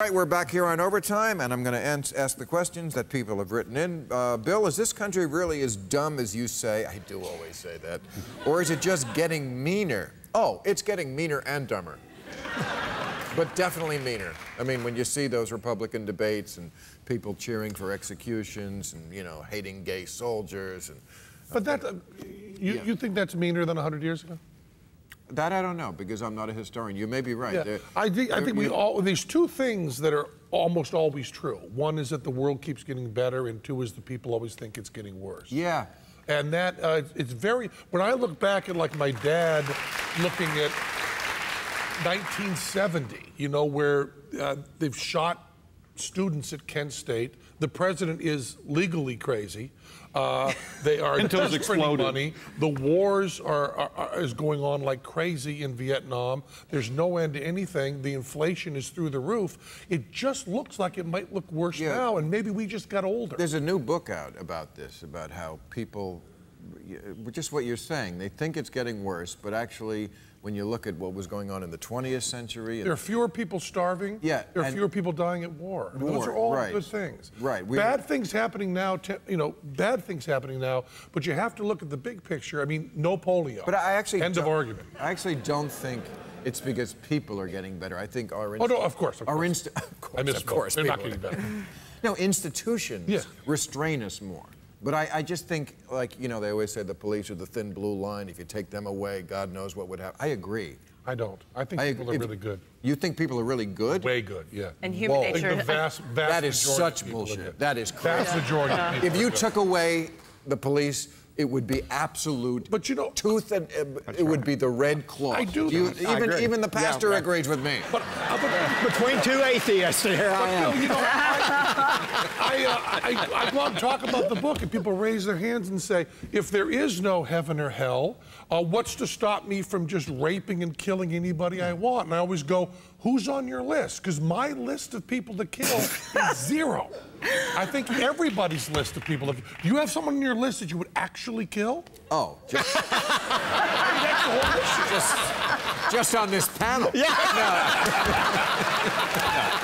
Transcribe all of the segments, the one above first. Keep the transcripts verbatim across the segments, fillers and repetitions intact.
All right, we're back here on Overtime, and I'm going to ask the questions that people have written in. Uh, Bill, is this country really as dumb as you say? I do always say that. Or is it just getting meaner? Oh, it's getting meaner and dumber. But definitely meaner. I mean, when you see those Republican debates and people cheering for executions and, you know, hating gay soldiers and... But that, uh, you, yeah. you think that's meaner than a hundred years ago? That I don't know, because I'm not a historian. You may be right. Yeah. I think, I think we all, these two things that are almost always true. One is that the world keeps getting better, and two is the people always think it's getting worse. Yeah. And that, uh, it's very, when I look back at like my dad looking at nineteen seventy, you know, where uh, they've shot students at Kent State. The president is legally crazy. Uh, they are desperate for money. The wars are, are, are is going on like crazy in Vietnam. There's no end to anything. The inflation is through the roof. It just looks like it might look worse yeah. now, and maybe we just got older. There's a new book out about this, about how people, just what you're saying, they think it's getting worse, but actually, when you look at what was going on in the twentieth century... There are fewer people starving. Yeah. There are fewer people dying at war. I mean, war those are all right. good things. Right. We, bad things happening now, you know, bad things happening now, but you have to look at the big picture. I mean, no polio. But I actually... End of argument. I actually don't think it's because people are getting better. I think our... Oh, no, of course, of our course. Of course, I misspoke. Of course. They're not getting better. No, institutions yeah. restrain us more. But I, I just think, like, you know, they always say the police are the thin blue line. If you take them away, God knows what would happen. I agree. I don't. I think I, people are really good. You think people are really good? Way good, yeah. And human Whoa. nature... The vast, vast that is such bullshit. That is crazy. Vast majority yeah. of people If you took away the police, it would be absolute but you know, tooth and... Uh, it right. would be the red cloth. I do. You, I even, agree. even the pastor yeah, agrees with me. But, uh, but, uh, between two atheists, here I am. You know, I, I, uh, I, I want to talk about the book, and people raise their hands and say, if there is no heaven or hell, uh, what's to stop me from just raping and killing anybody I want? And I always go, who's on your list? Because my list of people to kill is zero. I think everybody's list of people. Do you have someone on your list that you would actually kill? Oh, just... I mean, that's the whole issue. Just, just on this panel. Yeah. No. No.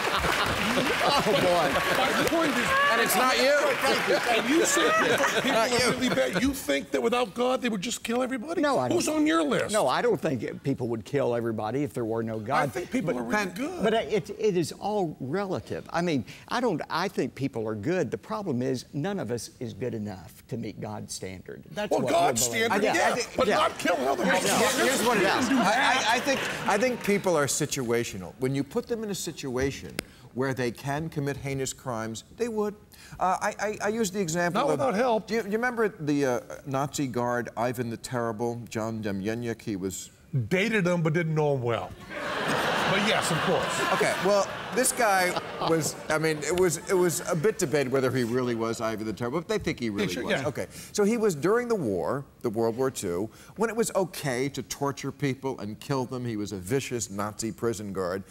Oh, but, boy. My point is... And it's not you. And you said that people not are you. really bad. You think that without God, they would just kill everybody? No, I don't. Who's on your list? No, I don't think people would kill everybody if there were no God. I think people but, are really good. But it, it is all relative. I mean, I don't... I think people are good. The problem is none of us is good enough to meet God's standard. That's well, what God's standard, yeah. yeah. Think, but yeah. not kill other people. Here's what it is. I, I, I, think, I think people are situational. When you put them in a situation where they can commit heinous crimes, they would. Uh, I, I, I use the example Not of... without help. Do you, do you remember the uh, Nazi guard, Ivan the Terrible, John Demjeniuk? He was... Dated him, but didn't know him well. But yes, of course. Okay, well, this guy was, I mean, it was, it was a bit debated whether he really was Ivan the Terrible, but they think he really sure, was. Yeah. Okay, so he was during the war, the World War Two, when it was okay to torture people and kill them. He was a vicious Nazi prison guard.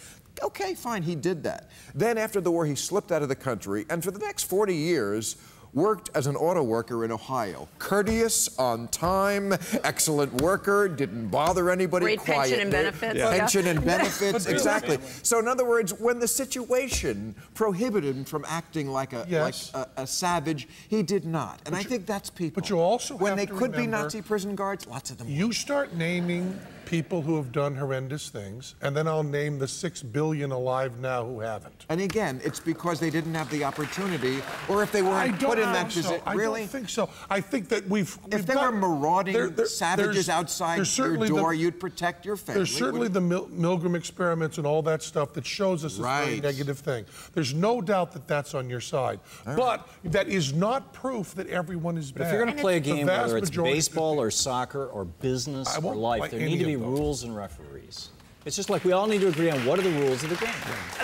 Okay, fine, he did that. Then after the war, he slipped out of the country, and for the next forty years, worked as an auto worker in Ohio. Courteous, on time, excellent worker, didn't bother anybody. Great quiet. pension and benefits. Yeah. Pension yeah. and benefits, exactly. So in other words, when the situation prohibited him from acting like a, yes. like a, a savage, he did not. And but I you, think that's people. But you also When have they to could remember, be Nazi prison guards, lots of them You were. start naming people who have done horrendous things, and then I'll name the six billion alive now who haven't. And again, it's because they didn't have the opportunity, or if they weren't put in that position. So. Really? I don't think so. I think that we've. If we've there got, were marauding there, there, savages outside your door, the, you'd protect your family. There's certainly the Mil Milgram experiments and all that stuff that shows us right. it's a very negative thing. There's no doubt that that's on your side, right. but that is not proof that everyone is bad. But if you're going to play a game, whether it's baseball or soccer or business or life, there need to be rules and referees. It's just like we all need to agree on what are the rules of the game.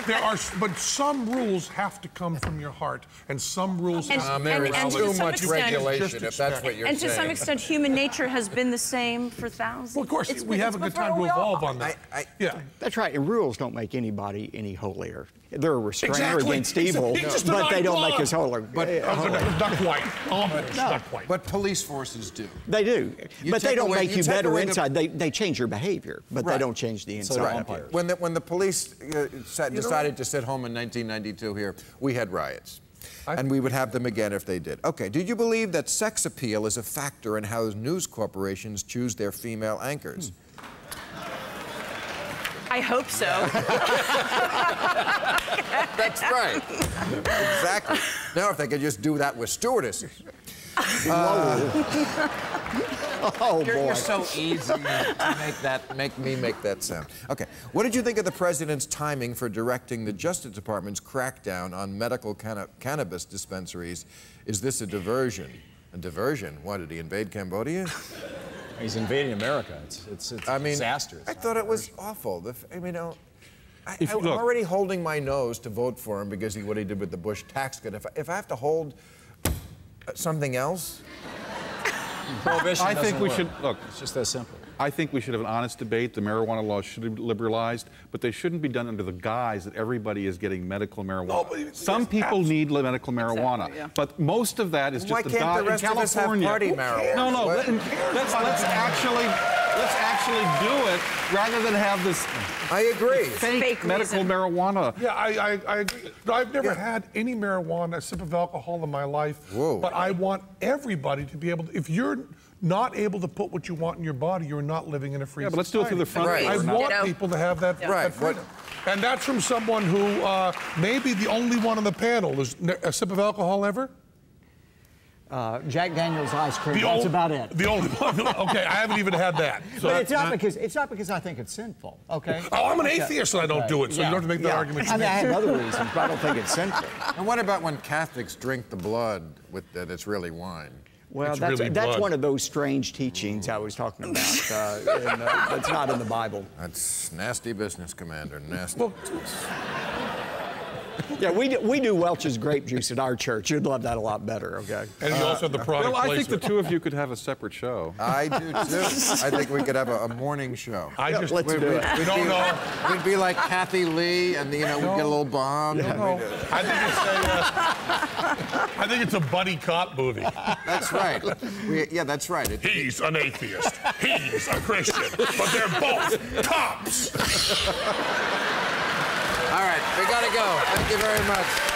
There are, but some rules have to come from your heart, and some rules and, have and, and, and too to much extent, regulation. If that's what you're and saying. And to some extent, human nature has been the same for thousands. Well, of course, it's, we it's have a good time to evolve on that. I, I, yeah, that's right. And rules don't make anybody any holier. They're a restrainer exactly. against evil, but, but they don't make us holier. But duck white, almonds, duck white. But police forces do. They do, you but they don't away, make you, you better inside. The... They they change your behavior, but right. they don't change the inside. Minnesota right umpires. When the, when the police uh, sat, decided to sit home in nineteen ninety-two here, we had riots. I and we would have them again if they did. Okay, do you believe that sex appeal is a factor in how news corporations choose their female anchors? Hmm. I hope so. That's right. Exactly. Now, if they could just do that with stewardesses. Uh, oh, you're, boy. You're so easy to make that, make me make that sound. Okay. What did you think of the president's timing for directing the Justice Department's crackdown on medical canna cannabis dispensaries? Is this a diversion? A diversion? Why, did he invade Cambodia? He's invading America. It's, it's, it's I mean, disastrous. I thought it was awful. The, I mean, I, I, if, I'm look, already holding my nose to vote for him because of what he did with the Bush tax cut. If, if I have to hold something else, prohibition I think we work. should look. It's just that simple. I think we should have an honest debate. The marijuana laws should be liberalized, but they shouldn't be done under the guise that everybody is getting medical marijuana. Nobody, Some people absolutely. need medical marijuana, exactly, yeah. but most of that is Why just a guy in California. Party marijuana? No, no. Let, let's let's actually let's actually do it rather than have this. I agree. Fake, fake medical reason. marijuana. Yeah, I I, I agree. No, I've never yeah. had any marijuana, a sip of alcohol in my life. Whoa. But I want everybody to be able to. If you're not able to put what you want in your body, you're not living in a free society. Yeah, but let's society. do it through the front. Right. I want you know, people to have that, yeah. right. that freedom. Right. And that's from someone who uh, may be the only one on the panel. Is a sip of alcohol ever? Uh, Jack Daniel's ice cream, the that's old, about it. The only one, okay, I haven't even had that. So but it's not, not because, it's not because I think it's sinful, okay? Oh, I'm an okay. atheist and I don't okay. do it, so yeah. you don't have to make that yeah. argument. I mean, I have other reasons, but I don't think it's sinful. And what about when Catholics drink the blood with that it's really wine? Well, that's, really that's one of those strange teachings mm. I was talking about. Uh, and, uh, that's not in the Bible. That's nasty business, Commander. Nasty. Well, yeah, we do, we do Welch's grape juice at our church. You'd love that a lot better, okay? And you uh, also have the product Well, I placement. think the two of you could have a separate show. I do, too. I think we could have a, a morning show. I yeah, just... Let's we, do we, it. We don't know. We'd be like Kathy Lee, and, you know, no. we'd get a little bomb. Yeah. No. I, think it's a, uh, I think it's a buddy cop movie. That's right. We, yeah, that's right. It, He's it, an atheist. He's a Christian. But they're both cops. All right, we gotta go. Thank you very much.